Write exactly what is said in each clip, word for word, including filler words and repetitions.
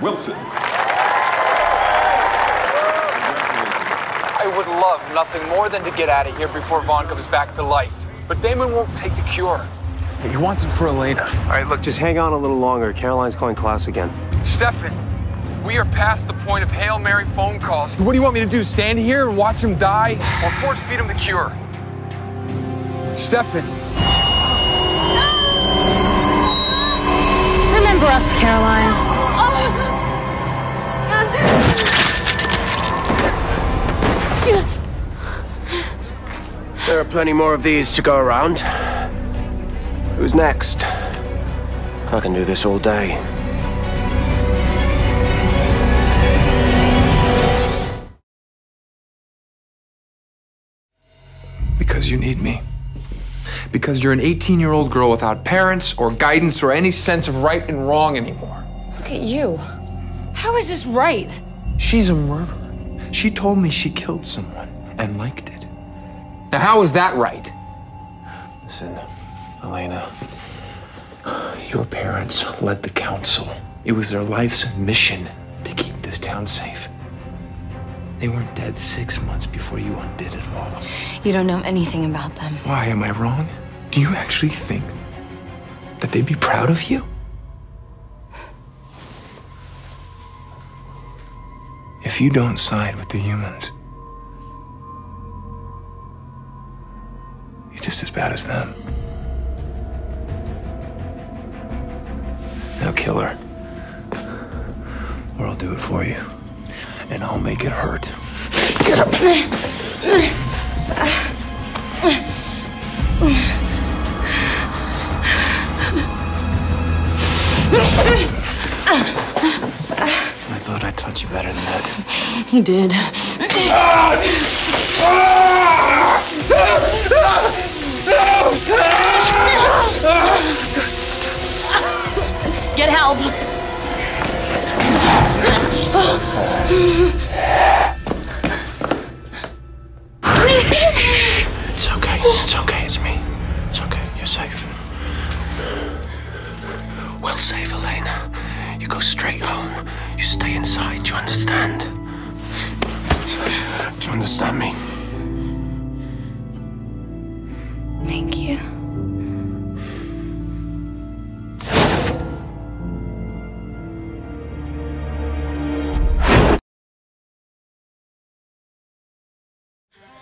Wilson. I would love nothing more than to get out of here before Vaughn comes back to life. But Damon won't take the cure. He wants it for Elena. All right, look, just hang on a little longer. Caroline's calling class again. Stefan, we are past the point of Hail Mary phone calls. What do you want me to do, stand here and watch him die? Or force feed him the cure? Stefan. Remember us, Caroline. There are plenty more of these to go around. Who's next? I can do this all day. Because you need me. Because you're an eighteen-year-old girl without parents or guidance or any sense of right and wrong anymore. Look at you. How is this right? She's a murderer. She told me she killed someone and liked it. Now, how is that right? Listen. Elena, your parents led the council. It was their life's mission to keep this town safe. They weren't dead six months before you undid it all. You don't know anything about them. Why, am I wrong? Do you actually think that they'd be proud of you? If you don't side with the humans, you're just as bad as them. Now kill her, or I'll do it for you, and I'll make it hurt. Get up! I thought I taught you better than that. You did. Get help. It's okay. It's okay. It's me. It's okay. You're safe. Well safe, Elena. You go straight home. You stay inside. Do you understand? Do you understand me? Thank you.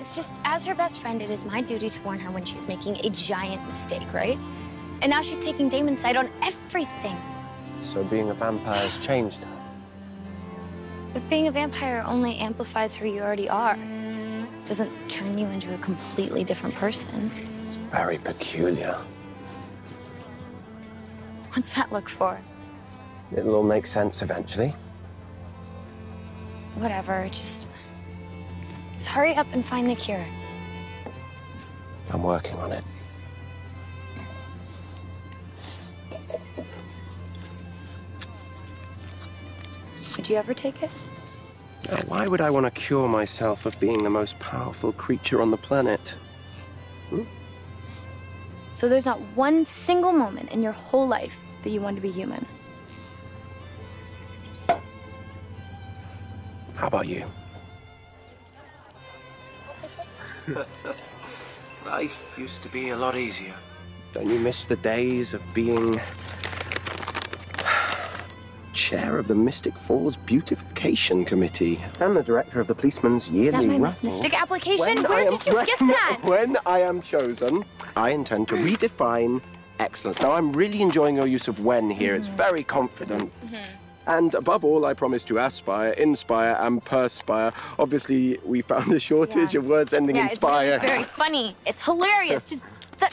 It's just, as her best friend, it is my duty to warn her when she's making a giant mistake, right? And now she's taking Damon's side on everything. So being a vampire's changed her? But being a vampire only amplifies who you already are. It doesn't turn you into a completely different person. It's very peculiar. What's that look for? It'll all make sense eventually. Whatever, just... So hurry up and find the cure. I'm working on it. Would you ever take it? Now, why would I want to cure myself of being the most powerful creature on the planet? Hmm? So there's not one single moment in your whole life that you want to be human. How about you? Life used to be a lot easier. Don't you miss the days of being chair of the Mystic Falls Beautification Committee and the director of the policeman's yearly raffle? Mystic application? Where did you get that? When I am chosen, I intend to redefine excellence. Now, I'm really enjoying your use of when here. Mm-hmm. It's very confident. Mm-hmm. And above all, I promise to aspire, inspire, and perspire. Obviously, we found a shortage yeah. of words ending yeah, inspire. It's very funny. It's hilarious. Just that.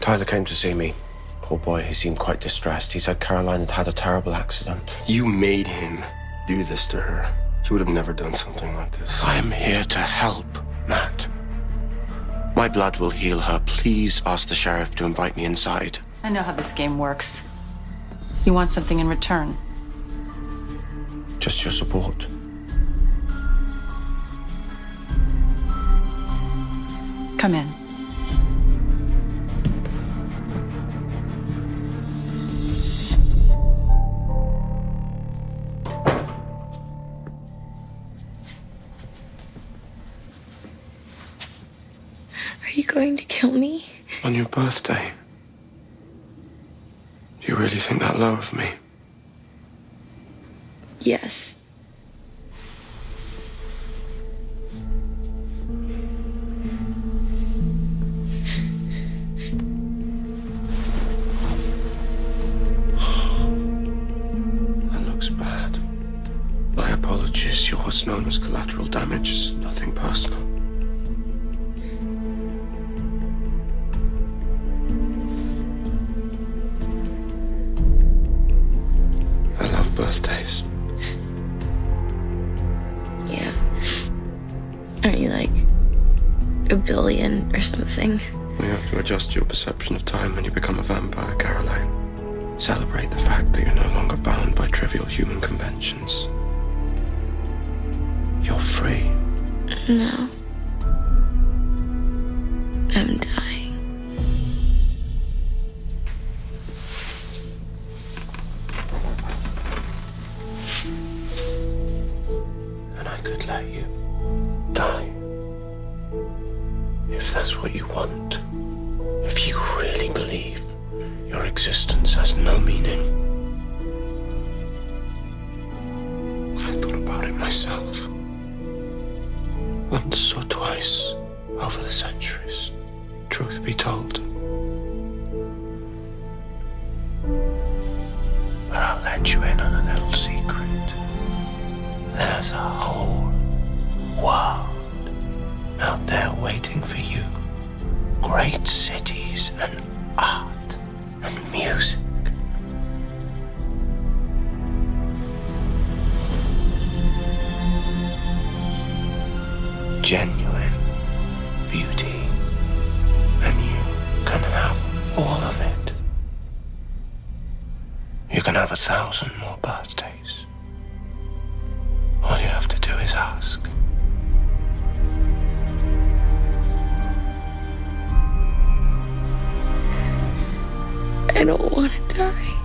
Tyler came to see me. Poor boy, he seemed quite distressed. He said Caroline had had a terrible accident. You made him do this to her. He would have never done something like this. I am here to help, Matt. My blood will heal her. Please ask the sheriff to invite me inside. I know how this game works. You want something in return. Just your support. Come in. Are you going to kill me? On your birthday? Do you really think that low of me? Yes. That looks bad. My apologies. You're what's known as collateral damage. It's nothing personal. I love birthdays. Aren't you like a billion or something? We have to adjust your perception of time when you become a vampire, Caroline. Celebrate the fact that you're no longer bound by trivial human conventions. You're free. No. I'm dying. And I could let you die. If that's what you want, if you really believe your existence has no meaning. I thought about it myself, once or twice over the centuries, truth be told. But I'll let you in on a little secret. There's a whole world out there waiting for you. Great cities and art and music. Genuine beauty. And you can have all of it. You can have a thousand more birthdays. All you have to do is ask. I don't want to die.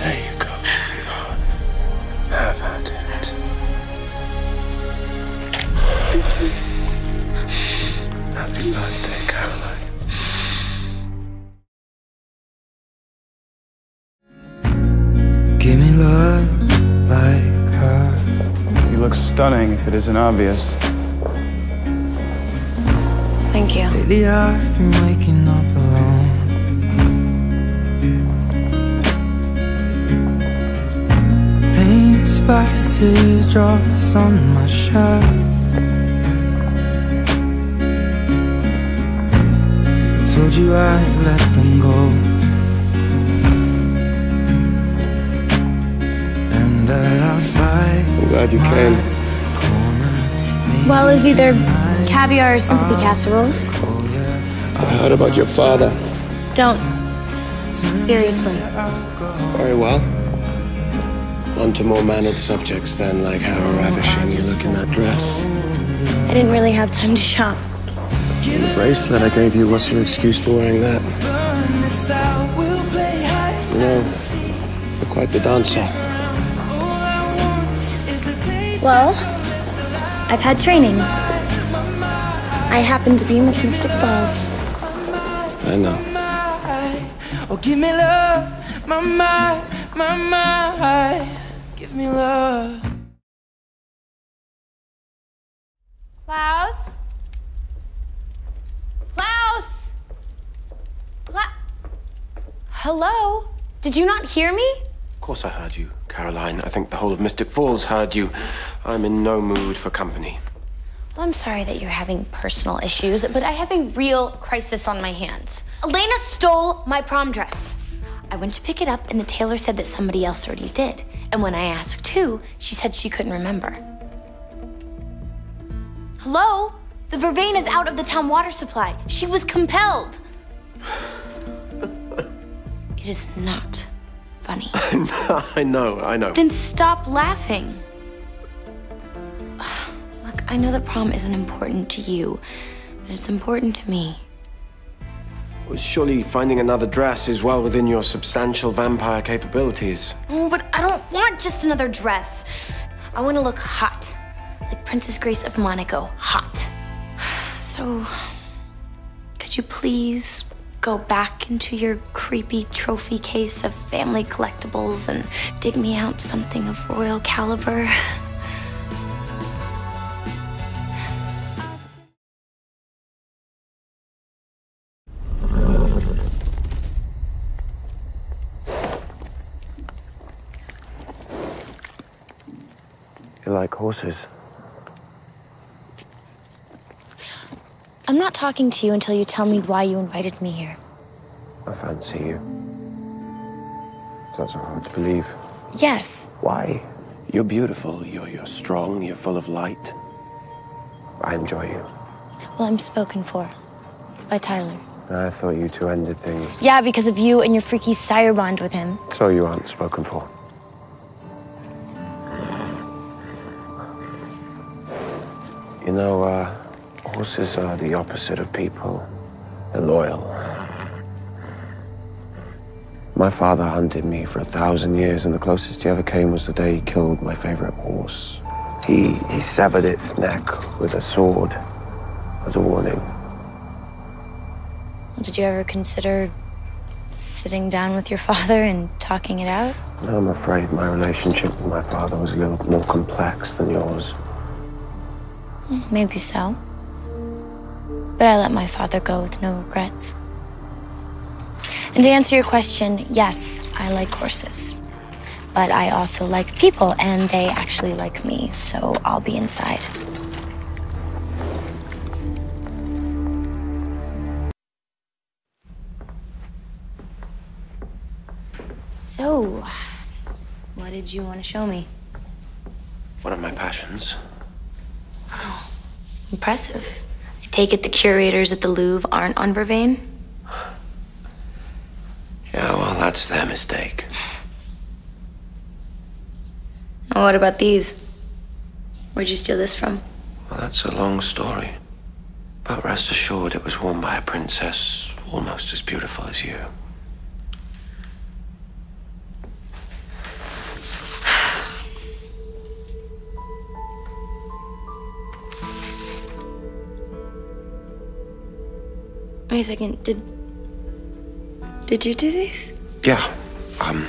There you go, sweetheart. Have at it. Happy birthday, Caroline. Give me love like her. You look stunning if it isn't obvious. Thank you. Lately I've been waking up alone. Paint splattered teardrops on my shirt. I told you I'd let them go. I'm glad you came. Well, it was either caviar or sympathy casseroles. I heard about your father. Don't. Seriously. Very well. On to more mannered subjects then, like how ravishing you look in that dress. I didn't really have time to shop. And the bracelet I gave you, what's your excuse for wearing that? You know, you're quite the dancer. Well, I've had training. I happen to be Miss Mystic Falls. I know. Oh, give me love, my mind, my mind. Give me love. Klaus? Klaus? Klaus? Hello? Did you not hear me? Of course I heard you, Caroline. I think the whole of Mystic Falls heard you. I'm in no mood for company. Well, I'm sorry that you're having personal issues, but I have a real crisis on my hands. Elena stole my prom dress. I went to pick it up, and the tailor said that somebody else already did. And when I asked who, she said she couldn't remember. Hello? The Vervain is out of the town water supply. She was compelled. It is not funny. I know, I know. Then stop laughing. Look, I know that prom isn't important to you, but it's important to me. Well, surely finding another dress is well within your substantial vampire capabilities. Oh, but I don't want just another dress. I want to look hot, like Princess Grace of Monaco, hot. So, could you please go back into your creepy trophy case of family collectibles and dig me out something of royal caliber? You like horses? I'm not talking to you until you tell me why you invited me here. I fancy you. That's not hard to believe. Yes. Why? You're beautiful, you're, you're strong, you're full of light. I enjoy you. Well, I'm spoken for. By Tyler. I thought you two ended things. Yeah, because of you and your freaky sire bond with him. So you aren't spoken for. You know, uh... horses are the opposite of people. They're loyal. My father hunted me for a thousand years, and the closest he ever came was the day he killed my favorite horse. He, he severed its neck with a sword as a warning. Did you ever consider sitting down with your father and talking it out? I'm afraid my relationship with my father was a little more complex than yours. Maybe so. But I let my father go with no regrets. And to answer your question, yes, I like horses. But I also like people, and they actually like me, so I'll be inside. So, what did you want to show me? One of my passions. Wow, impressive. Take it the curators at the Louvre aren't on Vervain? Yeah, well, that's their mistake. And what about these? Where'd you steal this from? Well, that's a long story. But rest assured, it was worn by a princess almost as beautiful as you. Wait a second, did... Did you do these? Yeah, um...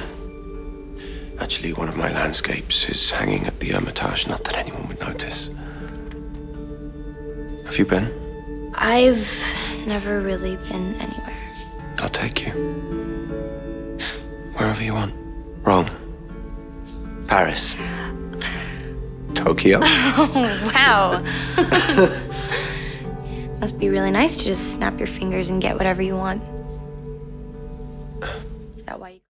actually, one of my landscapes is hanging at the Hermitage, not that anyone would notice. Have you been? I've never really been anywhere. I'll take you. Wherever you want. Rome. Paris. Tokyo. Oh, wow. Must be really nice to just snap your fingers and get whatever you want. Is that why you...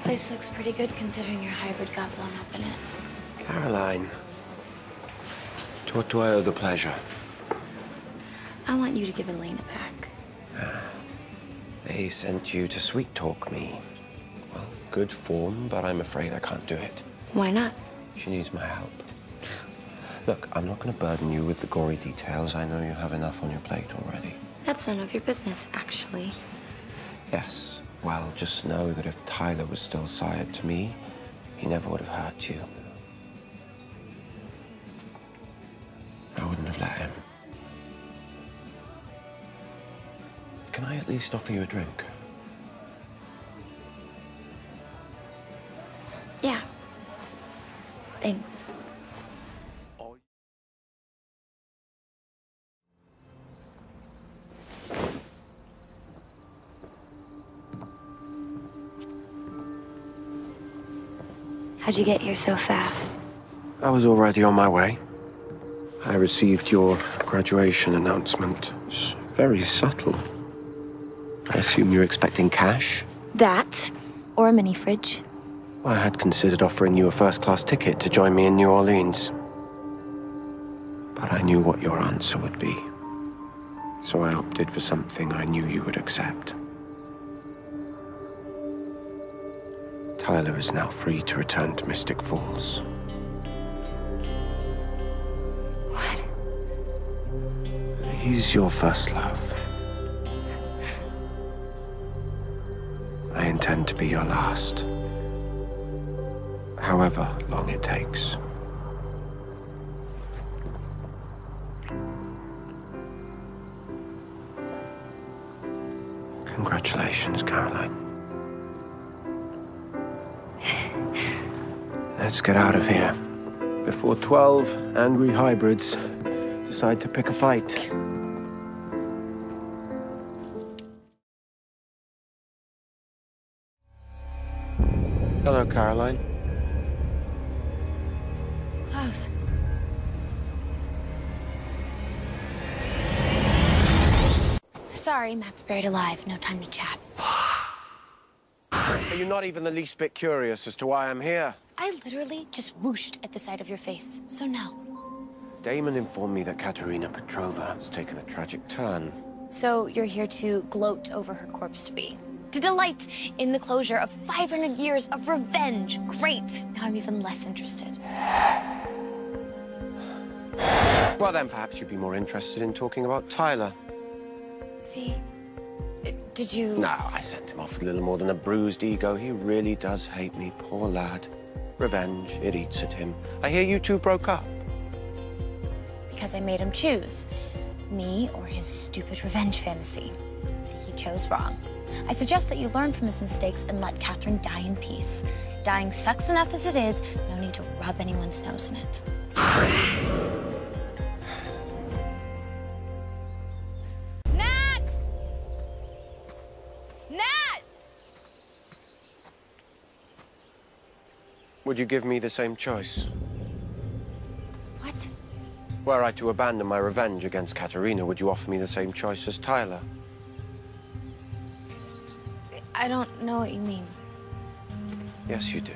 Place looks pretty good considering your hybrid got blown up in it. Caroline, to what do I owe the pleasure? I want you to give Elena back. They sent you to sweet talk me. Well, good form, but I'm afraid I can't do it. Why not? She needs my help. Look, I'm not going to burden you with the gory details. I know you have enough on your plate already. That's none of your business, actually. Yes. Well, just know that if Tyler was still sired to me, he never would have hurt you. I wouldn't have let him. Can I at least offer you a drink? Yeah. Thanks. How'd you get here so fast? I was already on my way. I received your graduation announcement. It's very subtle. I assume you're expecting cash? That, or a mini fridge. I had considered offering you a first-class ticket to join me in New Orleans. But I knew what your answer would be. So I opted for something I knew you would accept. Tyler is now free to return to Mystic Falls. What? He's your first love. I intend to be your last. However long it takes. Congratulations, Caroline. Let's get out of here before twelve angry hybrids decide to pick a fight. Hello, Caroline. Klaus. Sorry, Matt's buried alive. No time to chat. Are you not even the least bit curious as to why I'm here? I literally just whooshed at the sight of your face, so no. Damon informed me that Katerina Petrova has taken a tragic turn. So you're here to gloat over her corpse to be? To delight in the closure of five hundred years of revenge. Great. Now I'm even less interested. Well, then perhaps you'd be more interested in talking about Tyler. See? Did you... No, I sent him off with little more than a bruised ego. He really does hate me, poor lad. Revenge, it eats at him. I hear you two broke up. Because I made him choose. Me or his stupid revenge fantasy. He chose wrong. I suggest that you learn from his mistakes and let Catherine die in peace. Dying sucks enough as it is, no need to rub anyone's nose in it. Matt! Matt! Would you give me the same choice? What? Were I to abandon my revenge against Katerina, would you offer me the same choice as Tyler? I don't know what you mean. Yes, you do.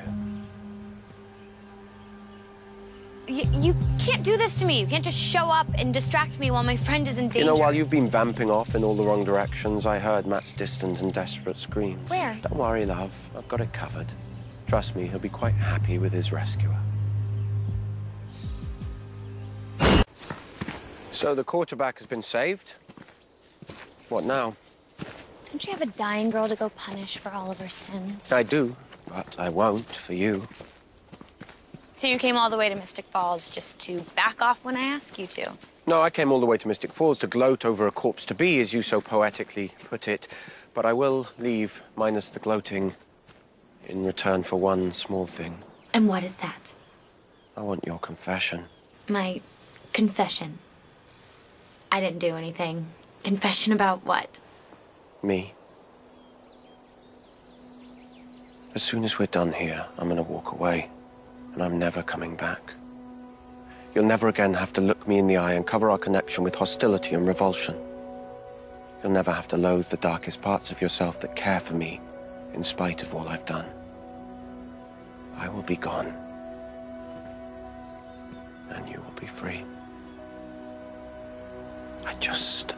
Y you can't do this to me. You can't just show up and distract me while my friend is in danger. You know, while you've been vamping off in all the wrong directions, I heard Matt's distant and desperate screams. Where? Don't worry, love. I've got it covered. Trust me, he'll be quite happy with his rescuer. So the quarterback has been saved. What now? Don't you have a dying girl to go punish for all of her sins? I do, but I won't for you. So you came all the way to Mystic Falls just to back off when I ask you to? No, I came all the way to Mystic Falls to gloat over a corpse to be, as you so poetically put it. But I will leave, minus the gloating, in return for one small thing. And what is that? I want your confession. My confession? I didn't do anything. Confession about what? Me. As soon as we're done here, I'm gonna walk away, and I'm never coming back. You'll never again have to look me in the eye and cover our connection with hostility and revulsion. You'll never have to loathe the darkest parts of yourself that care for me, in spite of all I've done. I will be gone, and you will be free. I just...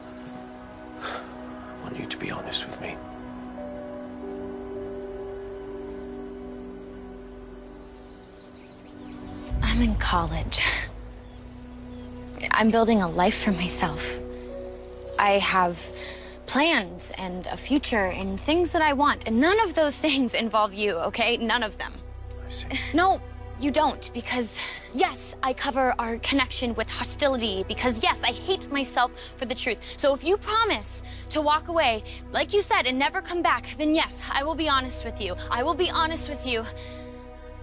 I want you to be honest with me. I'm in college. I'm building a life for myself. I have plans and a future and things that I want, and none of those things involve you, okay? None of them. I see. No, you don't, because yes, I cover our connection with hostility, because yes, I hate myself for the truth. So if you promise to walk away, like you said, and never come back, then yes, I will be honest with you. I will be honest with you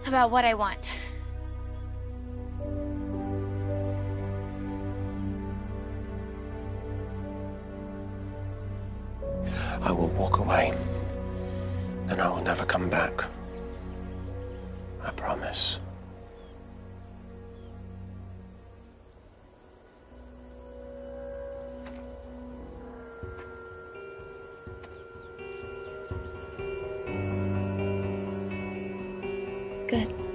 about what I want. I will walk away, and I will never come back. I promise. Good.